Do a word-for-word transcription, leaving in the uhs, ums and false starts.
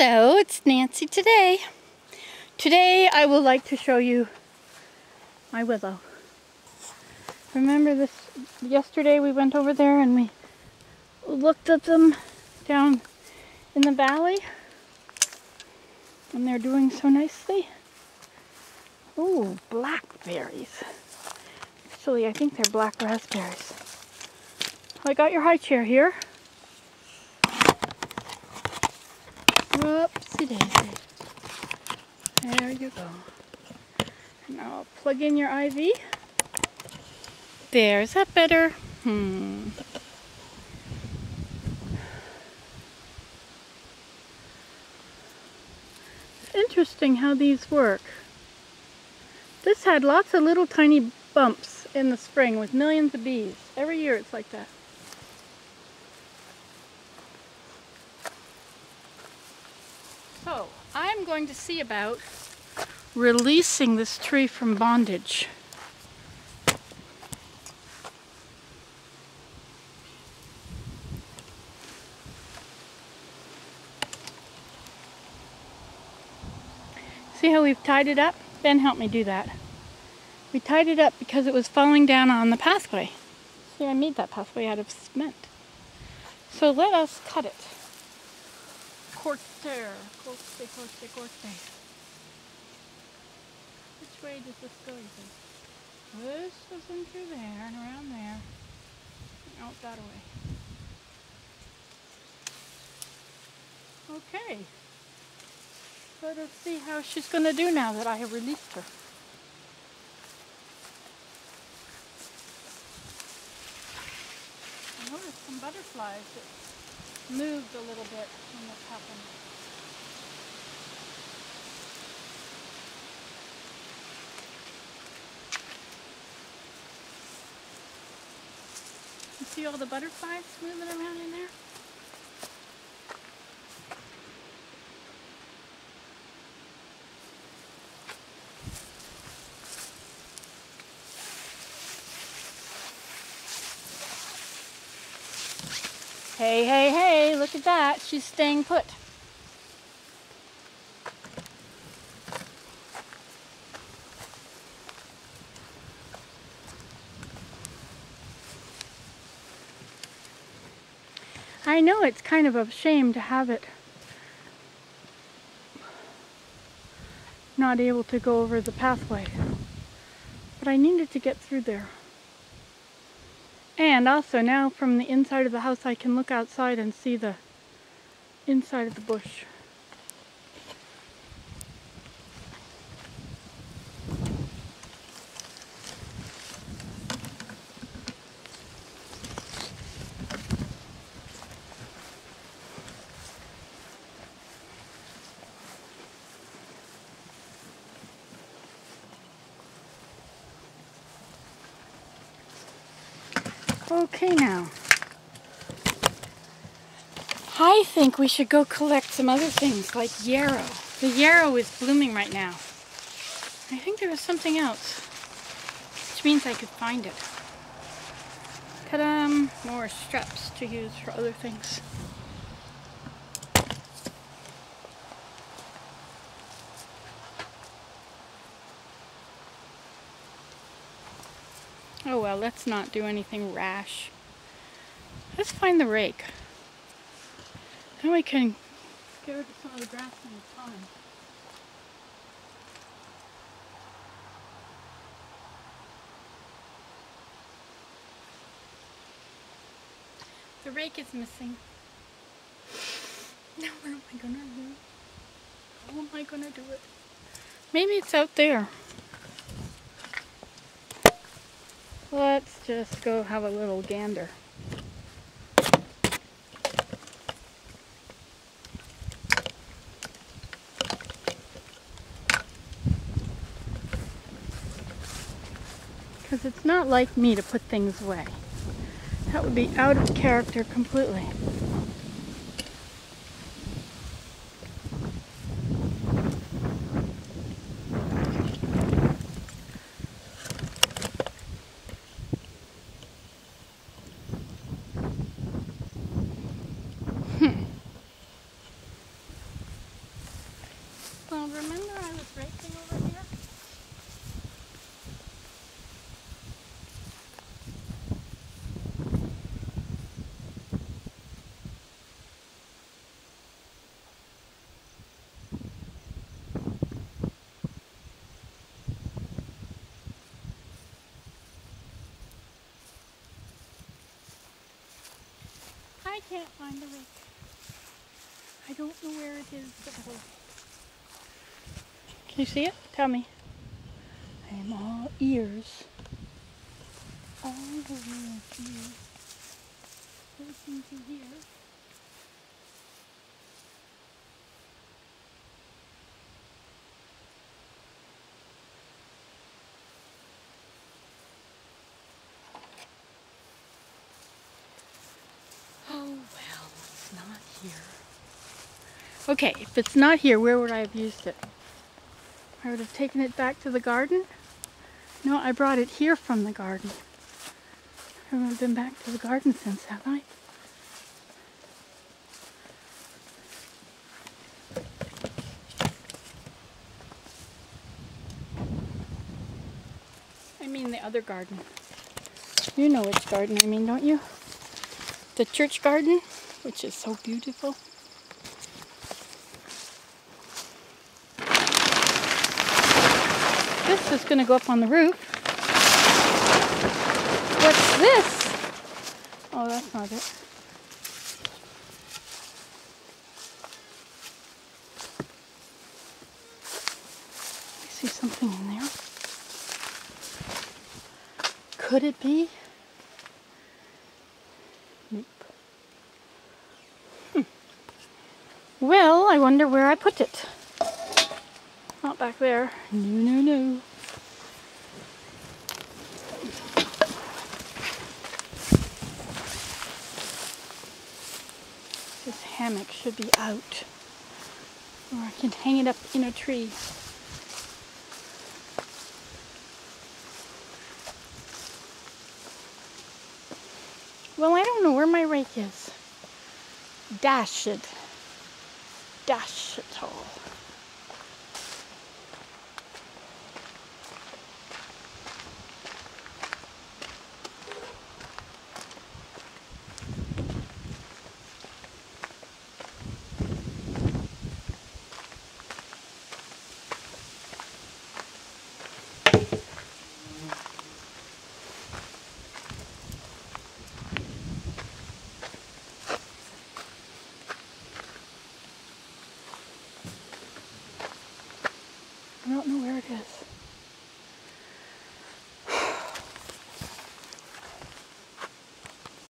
Hello, it's Nancy Today. Today I would like to show you my willow. Remember this, yesterday we went over there and we looked at them down in the valley and they're doing so nicely. Ooh, blackberries. Actually, I think they're black raspberries. I got your high chair here. Oopsie-daisy. There you go. Now I'll plug in your I V. There, is that better? Hmm. It's interesting how these work. This had lots of little tiny bumps in the spring with millions of bees. Every year it's like that. So, I'm going to see about releasing this tree from bondage. See how we've tied it up? Ben helped me do that. We tied it up because it was falling down on the pathway. See, I made that pathway out of cement. So let us cut it. Corte, corte, corte, corte. Which way does this go, you think? This goes in through there and around there. And out that way. Okay. Let us see how she's going to do now that I have released her. I noticed some butterflies that moved a little bit when this happened. You see all the butterflies moving around in there? Hey, hey, hey, look at that. She's staying put. I know it's kind of a shame to have it not able to go over the pathway, but I needed to get through there. And also now from the inside of the house I can look outside and see the inside of the bush. Okay, now, I think we should go collect some other things like yarrow. The yarrow is blooming right now. I think there was something else, which means I could find it. Ta-da! More straps to use for other things. Oh well, let's not do anything rash. Let's find the rake. Then we can get rid of some of the grass in the pond. The rake is missing. Now where am I gonna do it? How am I gonna do it? Maybe it's out there. Let's just go have a little gander. Because it's not like me to put things away. That would be out of character completely. Well, remember I was racing over here? I can't find the lake. I don't know where it is. Can you see it? Tell me. I am all ears. All the way ears. Listen to here. Here. Okay, if it's not here, where would I have used it? I would have taken it back to the garden? No, I brought it here from the garden. I haven't been back to the garden since, have I? I mean the other garden. You know which garden I mean, don't you? The church garden? Which is so beautiful. This is going to go up on the roof. What's this? Oh, that's not it. I see something in there. Could it be? Well, I wonder where I put it. Not back there. No, no, no. This hammock should be out. Or I can hang it up in a tree. Well, I don't know where my rake is. Dash it. Dash it all. I don't know where it is.